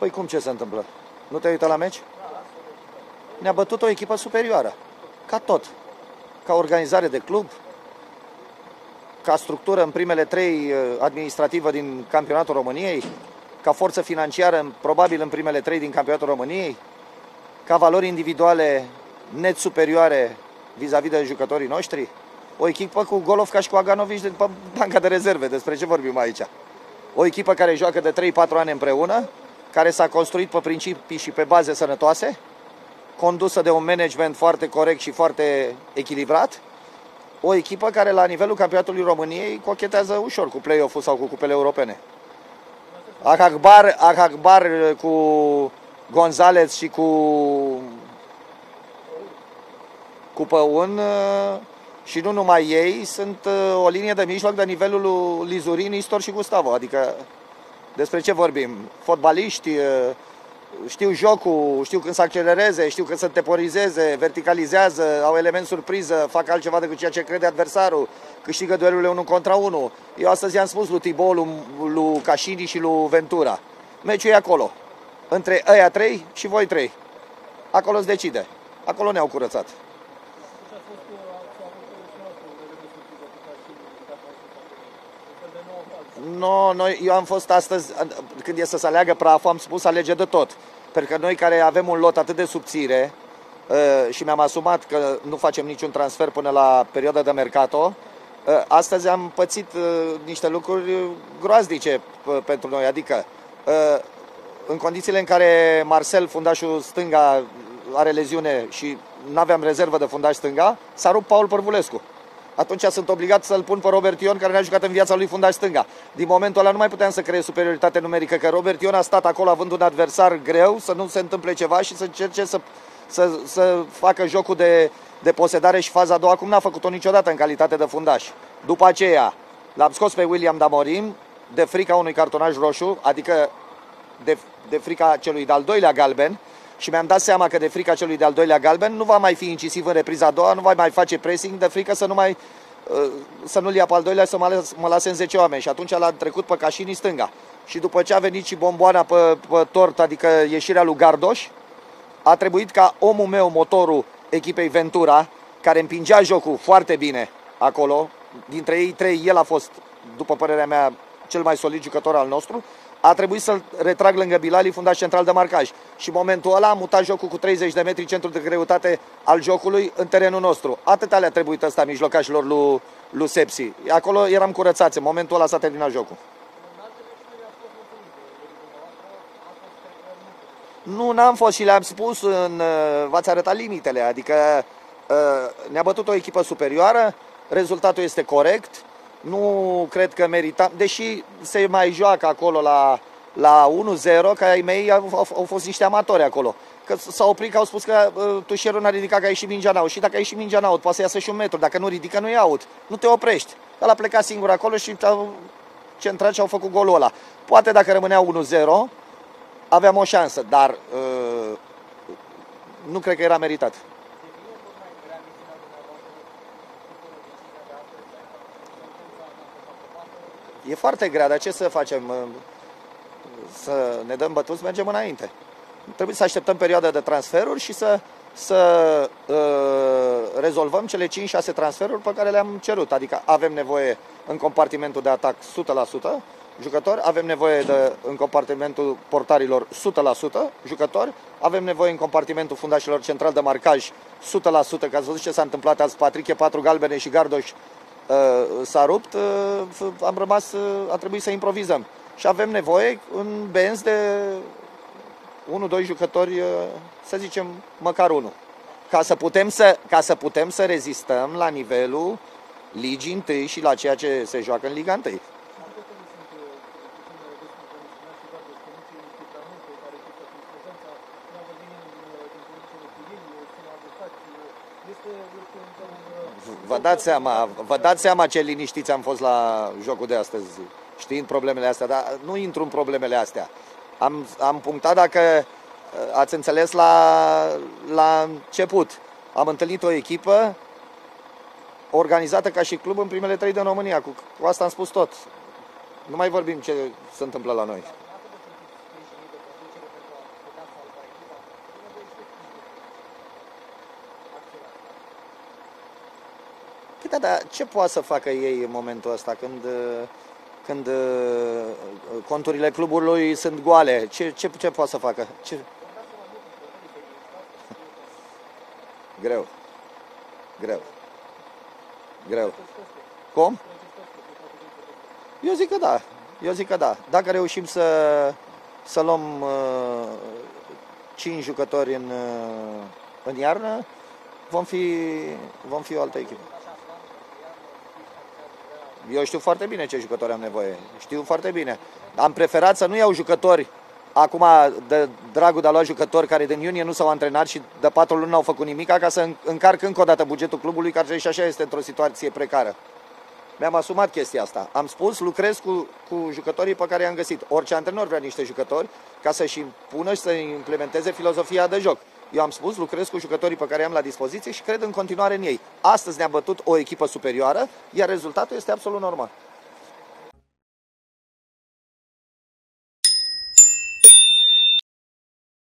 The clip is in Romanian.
Păi cum, ce se întâmplă? Nu te-ai uitat la meci? Ne-a bătut o echipă superioară. Ca tot. Ca organizare de club, ca structură în primele trei administrativă din campionatul României, ca forță financiară probabil în primele trei din campionatul României, ca valori individuale net superioare vis-a-vis de jucătorii noștri, o echipă cu Golovka și cu Aganoviși din banca de rezerve, despre ce vorbim aici. O echipă care joacă de 3-4 ani împreună, care s-a construit pe principii și pe baze sănătoase, condusă de un management foarte corect și foarte echilibrat, o echipă care la nivelul campionatului României cochetează ușor cu play-off-ul sau cu cupele europene. Akbar cu Gonzalez și cu Păun și nu numai ei, sunt o linie de mijloc de nivelul lui Lizurii, Istor și Gustavo. Adică despre ce vorbim? Fotbaliști, știu jocul, știu când să accelereze, știu când să temporizeze, verticalizează, au element surpriză, fac altceva decât ceea ce crede adversarul, câștigă duelurile 1 contra 1. Eu astăzi i-am spus lui Tibou, lui Cașini și lui Ventura: meciul e acolo, între ăia 3 și voi 3. Acolo se decide, acolo ne-au curățat. No, noi, eu am fost astăzi, când e să aleagă praful, am spus alege de tot. Pentru că noi care avem un lot atât de subțire și mi-am asumat că nu facem niciun transfer până la perioada de mercato, astăzi am pățit niște lucruri groaznice pentru noi. Adică, în condițiile în care Marcel, fundașul stânga, are leziune și nu aveam rezervă de fundaș stânga, s-a rupt Paul Pârvulescu. Atunci sunt obligat să-l pun pe Robert Ion, care n-a jucat în viața lui fundaș stânga. Din momentul ăla nu mai puteam să creez superioritate numerică, că Robert Ion a stat acolo având un adversar greu, să nu se întâmple ceva și să încerce să facă jocul de posedare și faza a doua, cum n-a făcut-o niciodată în calitate de fundaș. După aceea l-am scos pe William Damorim de frica unui cartonaj roșu, adică de frica celui de-al doilea galben, și mi-am dat seama că de frica celui de-al doilea galben nu va mai fi incisiv în repriza a doua, nu va mai face pressing, de frică să nu-l ia pe al doilea, să mă lase în 10 oameni. Și atunci l-a trecut pe Cașini stânga. Și după ce a venit și bomboana pe tort, adică ieșirea lui Gardoș, a trebuit ca omul meu, motorul echipei Ventura, care împingea jocul foarte bine acolo, dintre ei trei, el a fost, după părerea mea, cel mai solid jucător al nostru, a trebuit să-l retrag lângă Bilali, fundaș central de marcaj. Și în momentul ăla a mutat jocul cu 30 de metri, centrul de greutate al jocului, în terenul nostru. Atât le-a trebuit ăsta mijlocașilor lui Sepsi. Acolo eram curățați, în momentul ăla s-a terminat jocul. Nu, n-am fost și le-am spus, v-ați arătat limitele. Adică ne-a bătut o echipă superioară, rezultatul este corect. Nu cred că meritam, deși se mai joacă acolo la 1-0, că ai mei au fost niște amatori acolo. Că s-au oprit, că au spus că tușierul n-a ridicat, că a ieșit mingea n-aut. Și dacă a ieșit mingea n-aut, poate să iasă și un metru. Dacă nu ridică, nu-i aut. Nu te oprești. El a plecat singur acolo și centrat și au făcut golul ăla. Poate dacă rămânea 1-0, aveam o șansă, dar nu cred că era meritat. E foarte grea, dar ce să facem? Să ne dăm bătuți, mergem înainte. Trebuie să așteptăm perioada de transferuri și să rezolvăm cele 5-6 transferuri pe care le-am cerut. Adică avem nevoie în compartimentul de atac 100% jucători, avem nevoie în compartimentul portarilor 100% jucători, avem nevoie în compartimentul fundașilor central de marcaj 100%, că ați văzut ce s-a întâmplat azi, Patrick, 4 galbene și Gardoș s-a rupt, am rămas, a trebuit să improvizăm. Și avem nevoie în benzi de 1-2 jucători, să zicem măcar 1, ca să putem să rezistăm la nivelul Ligii 1 și la ceea ce se joacă în Liga 1. Vă dați seama ce liniștiți am fost la jocul de astăzi, știind problemele astea, dar nu intru în problemele astea. Am punctat, dacă ați înțeles la început, am întâlnit o echipă organizată ca și club în primele trei din România. Cu asta am spus tot. Nu mai vorbim ce se întâmplă la noi. Da, dar ce poate să facă ei în momentul ăsta când conturile clubului sunt goale? Ce poate să facă? Ce? Greu. Greu. Greu. Cum? Eu zic că da. Eu zic că da. Dacă reușim să luăm 5 jucători în iarnă, vom fi o altă echipă. Eu știu foarte bine ce jucători am nevoie. Știu foarte bine. Am preferat să nu iau jucători acum de dragul de a lua jucători care din iunie nu s-au antrenat și de 4 luni n-au făcut nimic, ca să încarc încă o dată bugetul clubului, care și așa este într-o situație precară. Mi-am asumat chestia asta. Am spus, lucrez cu jucătorii pe care i-am găsit. Orice antrenor vrea niște jucători ca să-și impună și să implementeze filozofia de joc. Eu am spus, lucrez cu jucătorii pe care i-am la dispoziție și cred în continuare în ei. Astăzi ne-a bătut o echipă superioară, iar rezultatul este absolut normal.